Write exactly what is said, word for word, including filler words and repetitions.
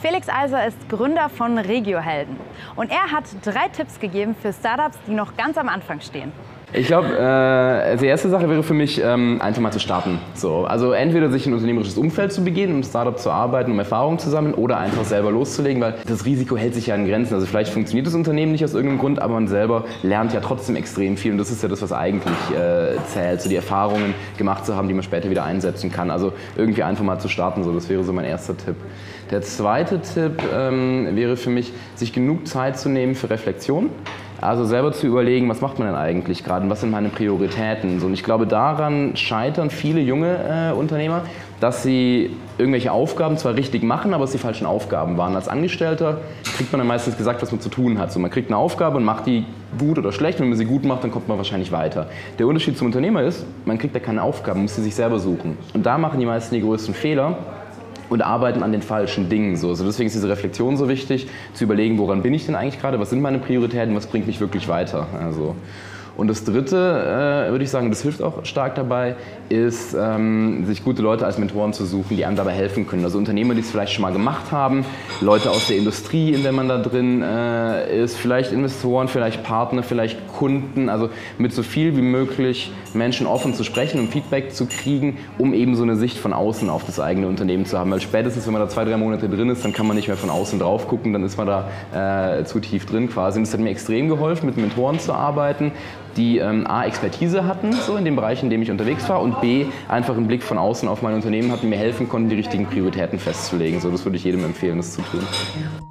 Feliks Eyser ist Gründer von RegioHelden und er hat drei Tipps gegeben für Startups, die noch ganz am Anfang stehen. Ich glaube, äh, die erste Sache wäre für mich, ähm, einfach mal zu starten. So, also entweder sich in ein unternehmerisches Umfeld zu begeben, um Startup zu arbeiten, um Erfahrung zu sammeln oder einfach selber loszulegen, weil das Risiko hält sich ja in Grenzen. Also vielleicht funktioniert das Unternehmen nicht aus irgendeinem Grund, aber man selber lernt ja trotzdem extrem viel und das ist ja das, was eigentlich äh, zählt, so die Erfahrungen gemacht zu haben, die man später wieder einsetzen kann. Also irgendwie einfach mal zu starten, so, das wäre so mein erster Tipp. Der zweite Tipp ähm, wäre für mich, sich genug Zeit zu nehmen für Reflexion. Also selber zu überlegen, was macht man denn eigentlich gerade und was sind meine Prioritäten. So, und ich glaube, daran scheitern viele junge äh, Unternehmer, dass sie irgendwelche Aufgaben zwar richtig machen, aber es die falschen Aufgaben waren. Als Angestellter kriegt man dann meistens gesagt, was man zu tun hat. So, man kriegt eine Aufgabe und macht die gut oder schlecht. Wenn man sie gut macht, dann kommt man wahrscheinlich weiter. Der Unterschied zum Unternehmer ist, man kriegt da keine Aufgaben, muss sie sich selber suchen. Und da machen die meisten die größten Fehler und arbeiten an den falschen Dingen. So. Also deswegen ist diese Reflexion so wichtig, zu überlegen, woran bin ich denn eigentlich gerade, was sind meine Prioritäten, was bringt mich wirklich weiter. Also. Und das Dritte, äh, würde ich sagen, das hilft auch stark dabei, ist, ähm, sich gute Leute als Mentoren zu suchen, die einem dabei helfen können. Also Unternehmer, die es vielleicht schon mal gemacht haben, Leute aus der Industrie, in der man da drin äh, ist, vielleicht Investoren, vielleicht Partner, vielleicht Kunden. Also mit so viel wie möglich Menschen offen zu sprechen und Feedback zu kriegen, um eben so eine Sicht von außen auf das eigene Unternehmen zu haben. Weil spätestens, wenn man da zwei, drei Monate drin ist, dann kann man nicht mehr von außen drauf gucken, dann ist man da äh, zu tief drin quasi. Und das hat mir extrem geholfen, mit Mentoren zu arbeiten, die ähm, a. Expertise hatten, so in dem Bereich, in dem ich unterwegs war, und b. einfach einen Blick von außen auf mein Unternehmen hatten, mir helfen konnten, die richtigen Prioritäten festzulegen. So, das würde ich jedem empfehlen, das zu tun.